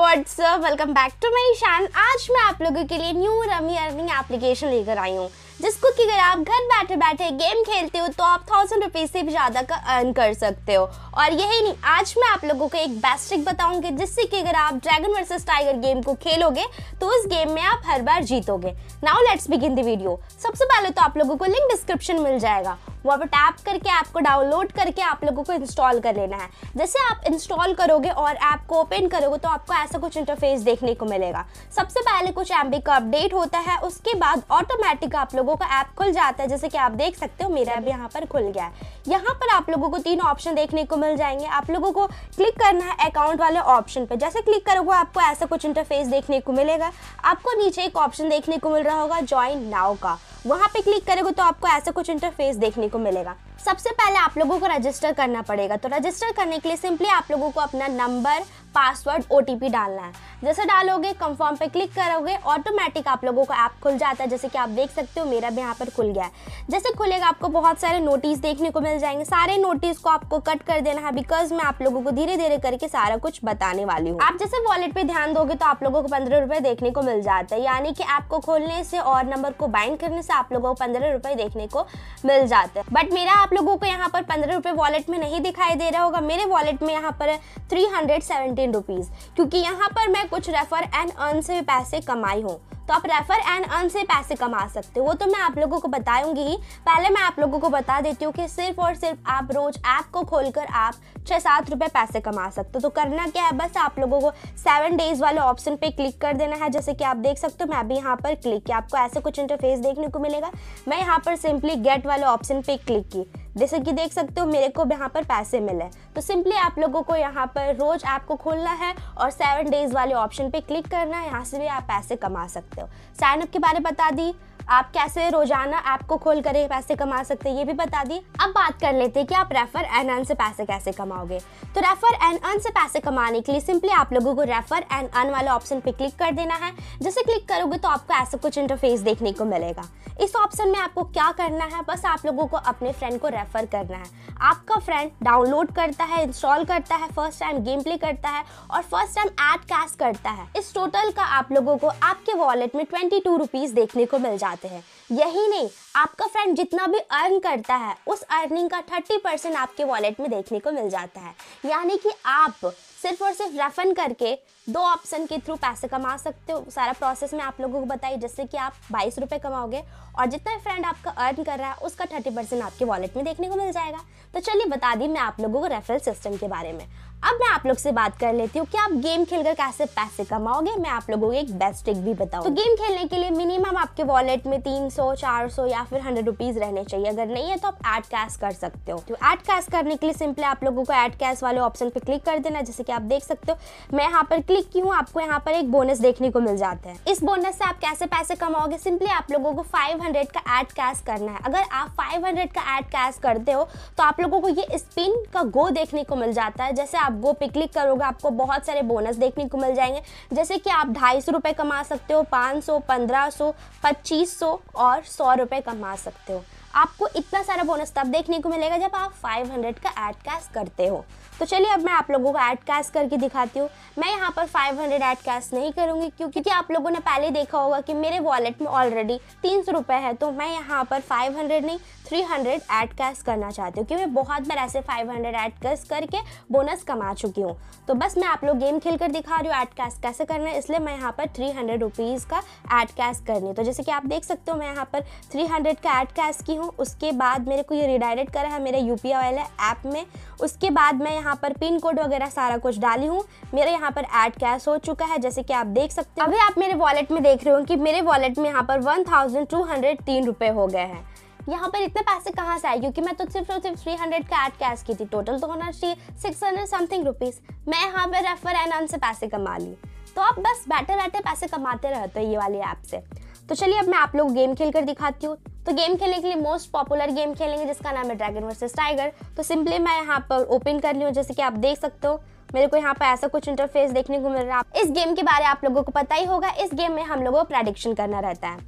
What's up, welcome back to my channel. आज मैं आप लोगों के लिए न्यू रमी अर्निंग एप्लीकेशन लेकर आई हूँ, जिसको कि अगर आप घर बैठे बैठे गेम खेलते हो तो आप 1000 रुपीज़ से भी ज़्यादा का अर्न कर सकते हो। और यही नहीं, आज मैं आप लोगों को एक बेस्ट ट्रिक बताऊंगी, जिससे कि अगर आप ड्रैगन वर्सेस टाइगर गेम को खेलोगे तो उस गेम में आप हर बार जीतोगे। Now let's begin the video. सबसे पहले तो आप लोगों को लिंक डिस्क्रिप्शन मिल जाएगा, वहाँ पर टैप करके आपको डाउनलोड करके आप लोगों को इंस्टॉल कर लेना है। जैसे आप इंस्टॉल करोगे और ऐप को ओपन करोगे तो आपको ऐसा कुछ इंटरफेस देखने को मिलेगा। सबसे पहले कुछ एम बी का अपडेट होता है, उसके बाद ऑटोमेटिक आप लोगों का ऐप खुल जाता है। जैसे कि आप देख सकते हो मेरा ऐप यहाँ पर खुल गया है। यहाँ पर आप लोगों को 3 ऑप्शन देखने को मिल जाएंगे। आप लोगों को क्लिक करना है अकाउंट वाले ऑप्शन पर। जैसे क्लिक करोगे आपको ऐसा कुछ इंटरफेस देखने को मिलेगा। आपको नीचे एक ऑप्शन देखने को मिल रहा होगा ज्वाइन नाउ का, वहाँ पे क्लिक करोगे तो आपको ऐसा कुछ इंटरफेस देखने को मिलेगा। सबसे पहले आप लोगों को रजिस्टर करना पड़ेगा। तो रजिस्टर करने के लिए सिंपली आप लोगों को अपना नंबर, पासवर्ड, ओटीपी डालना है। जैसे डालोगे कंफर्म पे क्लिक करोगे ऑटोमेटिक आप लोगों का ऐप खुल जाता है। जैसे कि आप देख सकते हो मेरा भी यहाँ पर खुल गया है। जैसे खुलेगा आपको बहुत सारे नोटिस देखने को मिल जाएंगे। सारे नोटिस को आपको कट कर देना है, बिकॉज मैं आप लोगों को धीरे धीरे करके सारा कुछ बताने वाली हूँ। आप जैसे वॉलेट पे ध्यान दोगे तो आप लोगों को 15 रुपये देखने को मिल जाता है, यानी कि ऐप को खोलने से और नंबर को बाइंड करने से आप लोगों को 15 रुपये देखने को मिल जाते हैं। बट मेरा आप लोगों को यहाँ पर 15 रुपये वॉलेट में नहीं दिखाई दे रहा होगा। मेरे वॉलेट में यहाँ पर 317 रुपीज़, क्योंकि यहाँ पर मैं कुछ रेफर एंड अर्न से पैसे कमाई हूँ। तो आप रेफर एंड अर्न से पैसे कमा सकते हो, वो तो मैं आप लोगों को बताऊंगी ही। पहले मैं आप लोगों को बता देती हूँ कि सिर्फ और सिर्फ आप रोज ऐप को खोलकर आप 6-7 रुपये पैसे कमा सकते हो। तो करना क्या है, बस आप लोगों को 7 डेज़ वाले ऑप्शन पे क्लिक कर देना है। जैसे कि आप देख सकते हो मैं भी यहाँ पर क्लिक किया, आपको ऐसे कुछ इंटरफेस देखने को मिलेगा। मैं यहाँ पर सिंपली गेट वाले ऑप्शन पे क्लिक की। जैसे कि देख सकते हो मेरे को यहाँ पर पैसे मिले। तो सिंपली आप लोगों को यहाँ पर रोज ऐप को खोलना है और 7 डेज़ वाले ऑप्शन पे क्लिक करना है। यहाँ से भी आप पैसे कमा सकते हो। साइन अप के बारे में बता दी, आप कैसे रोजाना ऐप को खोल कर पैसे कमा सकते हैं ये भी बता दी। अब बात कर लेते हैं कि आप रेफर एंड अर्न से पैसे कैसे कमाओगे। तो रेफर एंड अर्न से पैसे कमाने के लिए सिंपली आप लोगों को रेफर एंड अर्न वाले ऑप्शन पे क्लिक कर देना है। जैसे क्लिक करोगे तो आपको ऐसा कुछ इंटरफेस देखने को मिलेगा। इस ऑप्शन में आपको क्या करना है, बस आप लोगों को अपने फ्रेंड को रेफर करना है। आपका फ्रेंड डाउनलोड करता है, इंस्टॉल करता है, फर्स्ट टाइम गेम प्ले करता है और फर्स्ट टाइम ऐड कैश करता है। इस टोटल का आप लोगों को आपके वॉलेट में 22 रुपीज़ देखने को मिल जाते हैं। यही नहीं, आपका फ्रेंड जितना भी अर्न करता है उस अर्निंग का 30% आपके वॉलेट में देखने को मिल जाता है। यानी कि आप सिर्फ और सिर्फ रेफर करके 2 ऑप्शन के थ्रू पैसे कमा सकते हो। सारा प्रोसेस मैं आप लोगों को बताई, जिससे कि आप 22 रुपये कमाओगे और जितना फ्रेंड आपका अर्न कर रहा है उसका 30% आपके वॉलेट में देखने को मिल जाएगा। तो चलिए बता दी मैं आप लोगों को रेफरल सिस्टम के बारे में। अब मैं आप लोग से बात कर लेती हूँ कि आप गेम खेलकर कैसे पैसे कमाओगे। मैं आप लोगों को एक बेस्ट ट्रिक भी बताऊँ। तो गेम खेलने के लिए मिनिमम आपके वॉलेट में 300, 400 या फिर 100 रुपीज़ रहने चाहिए। अगर नहीं है तो आप ऐड कैश कर सकते हो। तो ऐड कैश करने के लिए सिंपली आप लोगों को ऐड कैश वाले ऑप्शन पर क्लिक कर देना। जैसे कि आप देख सकते हो मैं यहाँ पर क्लिक की हूँ, आपको यहाँ पर एक बोनस देखने को मिल जाता है। इस बोनस से आप कैसे पैसे कमाओगे, सिंपली आप लोगों को 500 का ऐड कैश करना है। अगर आप 500 का ऐड कैश करते हो तो आप लोगों को ये स्पिन का गो देखने को मिल जाता है। जैसे आप गो पे क्लिक करोगे आपको बहुत सारे बोनस देखने को मिल जाएंगे। जैसे कि आप 250 रुपये कमा सकते हो, 500, 1500, 2500 और 100 रुपये कमा सकते हो। आपको इतना सारा बोनस तब देखने को मिलेगा जब आप 500 का ऐड कैश करते हो। तो चलिए अब मैं आप लोगों को ऐड कैश करके दिखाती हूँ। मैं यहाँ पर 500 ऐड कैश नहीं करूँगी, क्योंकि आप लोगों ने पहले देखा होगा कि मेरे वॉलेट में ऑलरेडी 300 रुपये है। तो मैं यहाँ पर 500 नहीं 300 ऐड कैश करना चाहती हूँ, क्योंकि मैं बहुत बार ऐसे 500 ऐड कैश करके बोनस कमा चुकी हूँ। तो बस मैं आप लोग गेम खेल कर दिखा रही हूँ ऐड कैश कैसे करना है, इसलिए मैं यहाँ पर 300 रुपीज़ का ऐड कैश करनी है। तो जैसे कि आप देख सकते हो मैं यहाँ पर 300 का ऐड कैश की हूँ। उसके बाद मेरे को ये रिडायरेक्ट करा है मेरे UPI वाले ऐप में। उसके बाद मैं यहाँ पर पिन कोड वगैरह सारा कुछ डाली हूँ। मेरे यहाँ पर ऐड कैश हो चुका है, जैसे कि आप देख सकते हो। अभी आप मेरे वॉलेट में देख रहे हो कि मेरे वॉलेट में यहाँ पर 1203 रुपये हो गए हैं। यहाँ पर इतने पैसे कहाँ से आए, क्योंकि मैं तो सिर्फ और सिर्फ 300 का ऐड कैश की थी। टोटल तो होना चाहिए 600 समथिंग रुपीज़। मैं यहाँ पर रेफर एंड अर्न से पैसे कमा ली। तो आप बस बैठे बैठे पैसे कमाते रहते हो ये वाली ऐप से। तो चलिए अब मैं आप लोग गेम खेल कर दिखाती हूँ। तो गेम खेलने के लिए मोस्ट पॉपुलर गेम खेलेंगे, जिसका नाम है ड्रैगन वर्सेस टाइगर। तो सिंपली मैं यहाँ पर ओपन कर ली हूँ। जैसे कि आप देख सकते हो मेरे को यहाँ पर ऐसा कुछ इंटरफेस देखने को मिल रहा है। इस गेम के बारे में आप लोगों को पता ही होगा, इस गेम में हम लोगों को प्रेडिक्शन करना रहता है।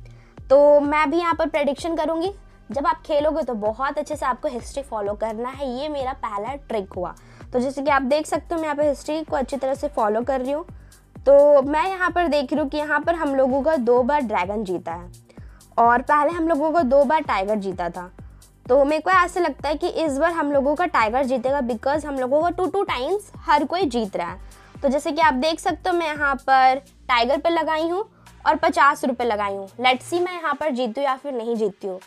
तो मैं भी यहाँ पर प्रेडिक्शन करूँगी। जब आप खेलोगे तो बहुत अच्छे से आपको हिस्ट्री फॉलो करना है, ये मेरा पहला ट्रिक हुआ। तो जैसे कि आप देख सकते हो मैं यहाँ पर हिस्ट्री को अच्छी तरह से फॉलो कर रही हूँ। तो मैं यहाँ पर देख रही हूँ कि यहाँ पर हम लोगों का 2 बार ड्रैगन जीता है और पहले हम लोगों का 2 बार टाइगर जीता था। तो मेरे को ऐसा लगता है कि इस बार हम लोगों का टाइगर जीतेगा बिकॉज हम लोगों का 2-2 टाइम्स हर कोई जीत रहा है। तो जैसे कि आप देख सकते हो मैं यहाँ पर टाइगर पे लगाई हूँ और 50 रुपये लगाई हूँ। लेट्स सी मैं यहाँ पर जीती हूँ या फिर नहीं जीती हूँ।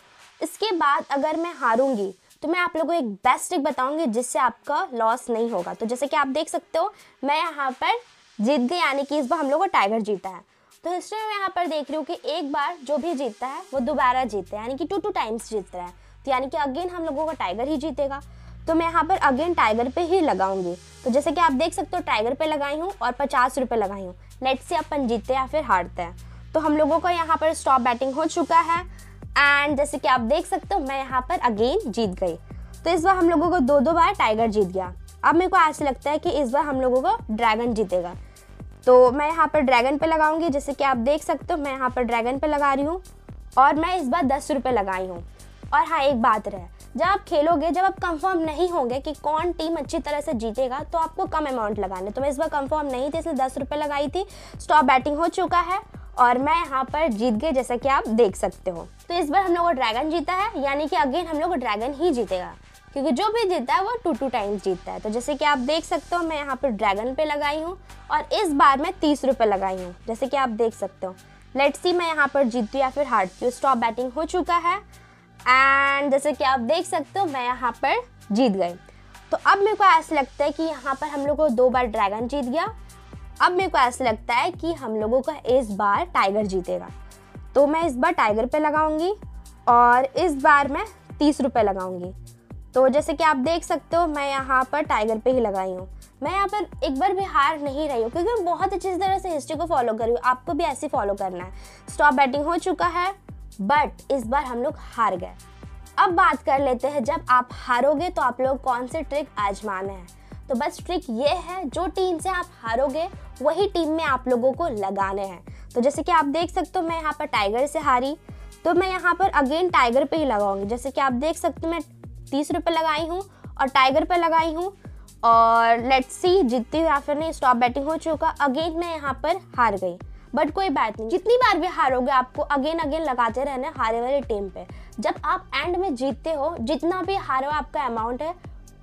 इसके बाद अगर मैं हारूँगी तो मैं आप लोगों को एक बेस्ट ट्रिक बताऊँगी जिससे आपका लॉस नहीं होगा। तो जैसे कि आप देख सकते हो मैं यहाँ पर जीत गई, यानी कि इस बार हम लोग को टाइगर जीता है। तो हिस्ट्री में यहाँ पर देख रही हूँ कि एक बार जो भी जीतता है वो दोबारा जीतता है, यानी कि 2-2 टाइम्स जीतता है। तो यानी कि अगेन हम लोगों का टाइगर ही जीतेगा। तो मैं यहाँ पर अगेन टाइगर पे ही लगाऊंगी। तो जैसे कि आप देख सकते हो टाइगर पे लगाई हूँ और 50 रुपये लगाई हूँ। लेट्स से अपन जीतते या फिर हारते हैं। तो हम लोगों का यहाँ पर स्टॉप बैटिंग हो चुका है एंड जैसे कि आप देख सकते हो मैं यहाँ पर अगेन जीत गई। तो इस बार हम लोगों को 2-2 बार टाइगर जीत गया। अब मेरे को ऐसा लगता है कि इस बार हम लोगों को ड्रैगन जीतेगा। तो मैं यहाँ पर ड्रैगन पे लगाऊंगी। जैसे कि आप देख सकते हो मैं यहाँ पर ड्रैगन पे लगा रही हूँ और मैं इस बार 10 रुपये लगाई हूँ। और हाँ, एक बात रहे, जब आप खेलोगे, जब आप कंफर्म नहीं होंगे कि कौन टीम अच्छी तरह से जीतेगा तो आपको कम अमाउंट लगाने। तो मैं इस बार कंफर्म नहीं थी इसलिए 10 रुपये लगाई थी। स्टॉप बैटिंग हो चुका है और मैं यहाँ पर जीत गई, जैसा कि आप देख सकते हो। तो इस बार हम लोग ड्रैगन जीता है, यानी कि अगेन हम लोग ड्रैगन ही जीतेगा क्योंकि जो भी जीतता है वो 2-2 टाइम्स जीतता है। तो जैसे कि आप देख सकते हो मैं यहाँ पर ड्रैगन पे लगाई हूँ और इस बार मैं 30 रुपये लगाई हूँ, जैसे कि आप देख सकते हो। लेट्स सी मैं यहाँ पर जीतती हूँ या फिर हारती हूँ। स्टॉप बैटिंग हो चुका है एंड जैसे कि आप देख सकते हो मैं यहाँ पर जीत गई। तो अब मेरे को ऐसा लगता है कि यहाँ पर हम लोग को 2 बार ड्रैगन जीत गया। अब मेरे को ऐसा लगता है कि हम लोगों का इस बार टाइगर जीतेगा। तो मैं इस बार टाइगर पे लगाऊंगी और इस बार मैं 30 रुपये लगाऊंगी। तो जैसे कि आप देख सकते हो मैं यहाँ पर टाइगर पे ही लगाई हूँ। मैं यहाँ पर एक बार भी हार नहीं रही हूँ क्योंकि मैं बहुत अच्छी तरह से हिस्ट्री को फॉलो कर रही हूँ। आपको भी ऐसे फॉलो करना है। स्टॉप बैटिंग हो चुका है बट इस बार हम लोग हार गए। अब बात कर लेते हैं जब आप हारोगे तो आप लोग कौन से ट्रिक आजमाना है। तो बस ट्रिक ये है, जो टीम से आप हारोगे वही टीम में आप लोगों को लगाने हैं। तो जैसे कि आप देख सकते हो मैं यहाँ पर टाइगर से हारी तो मैं यहाँ पर अगेन टाइगर पे ही लगाऊंगी। जैसे कि आप देख सकते हो मैं 30 रुपये लगाई हूँ और टाइगर पे लगाई हूँ और लेट्स सी जीतती हूँ या फिर नहीं। स्टॉप बैटिंग हो चुका। अगेन मैं यहाँ पर हार गई बट कोई बात नहीं, जितनी बार भी हारोगे आपको अगेन अगेन लगाते रहना हारे वाली टीम पे। जब आप एंड में जीतते हो, जितना भी हारो आपका अमाउंट है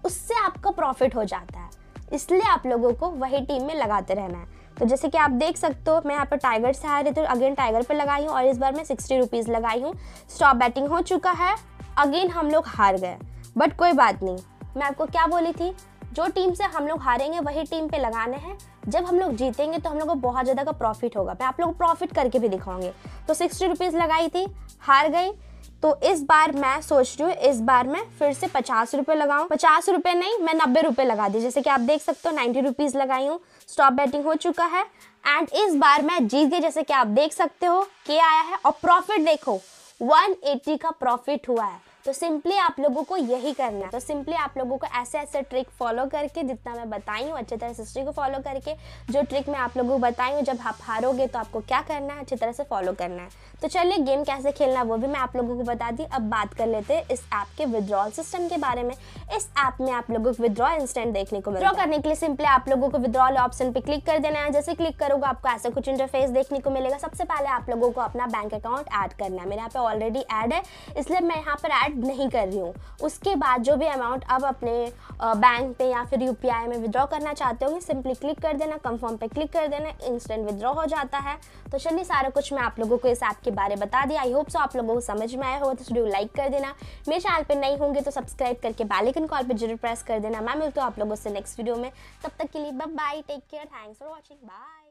उससे आपका प्रॉफिट हो जाता है, इसलिए आप लोगों को वही टीम में लगाते रहना है। तो जैसे कि आप देख सकते हो मैं यहाँ पर टाइगर से हारी तो अगेन टाइगर पे लगाई हूँ और इस बार मैं 60 रुपीज़ लगाई हूँ। स्टॉप बैटिंग हो चुका है। अगेन हम लोग हार गए बट कोई बात नहीं। मैं आपको क्या बोली थी, जो टीम से हम लोग हारेंगे वही टीम पे लगाने हैं। जब हम लोग जीतेंगे तो हम लोग को बहुत ज़्यादा का प्रॉफिट होगा। मैं आप लोग को प्रॉफिट करके भी दिखाऊंगी। तो 60 रुपीज़ लगाई थी, हार गई। तो इस बार मैं सोच रही हूँ इस बार मैं फिर से 50 रुपये लगाऊँ। 50 रुपये नहीं, मैं 90 रुपये लगा दी। जैसे कि आप देख सकते हो 90 रुपीज़ लगाई हूँ। स्टॉप बैटिंग हो चुका है एंड इस बार मैं जीत गई, जैसे कि आप देख सकते हो कि आया है। और प्रॉफिट देखो 180 का प्रॉफिट हुआ है। तो सिंपली आप लोगों को यही करना है। तो सिंपली आप लोगों को ऐसे ऐसे ट्रिक फॉलो करके, जितना मैं बताई हूँ अच्छे तरह से हिस्ट्री को फॉलो करके, जो ट्रिक मैं आप लोगों को बताई हूँ, जब आप हारोगे तो आपको क्या करना है अच्छी तरह से फॉलो करना है। तो चलिए गेम कैसे खेलना है वो भी मैं आप लोगों को बता दी। अब बात कर लेते हैं इस ऐप के विड्रॉल सिस्टम के बारे में। इस ऐप में आप लोगों को विद्रॉ इंस्टेंट देखने को मिलेगा। विद्रॉ करने के लिए सिंपली आप लोगों को विद्रॉल ऑप्शन पर क्लिक कर देना है। जैसे क्लिक करोगे आपको ऐसा कुछ इंटरफेस देखने को मिलेगा। सबसे पहले आप लोगों को अपना बैंक अकाउंट ऐड करना है। मेरे यहाँ पे ऑलरेडी ऐड है इसलिए मैं यहाँ पर ऐड नहीं कर रही हूँ। उसके बाद जो भी अमाउंट आप अपने बैंक पे या फिर UPI में विड्रॉ करना चाहते होंगे सिंपली क्लिक कर देना, कंफर्म पे क्लिक कर देना, इंस्टेंट विड्रॉ हो जाता है। तो चलिए सारा कुछ मैं आप लोगों को इस ऐप के बारे में बता दिया। आई होप सो आप लोगों को समझ में आया होगा। तो वीडियो लाइक कर देना, मेरे चैनल पे नई होंगे तो सब्सक्राइब करके बेल आइकन कॉल पर जरूर प्रेस कर देना। मैं मिलती हूँ आप लोगों से नेक्स्ट वीडियो में। तब तक के लिए bye bye, take care, thanks for watching, bye.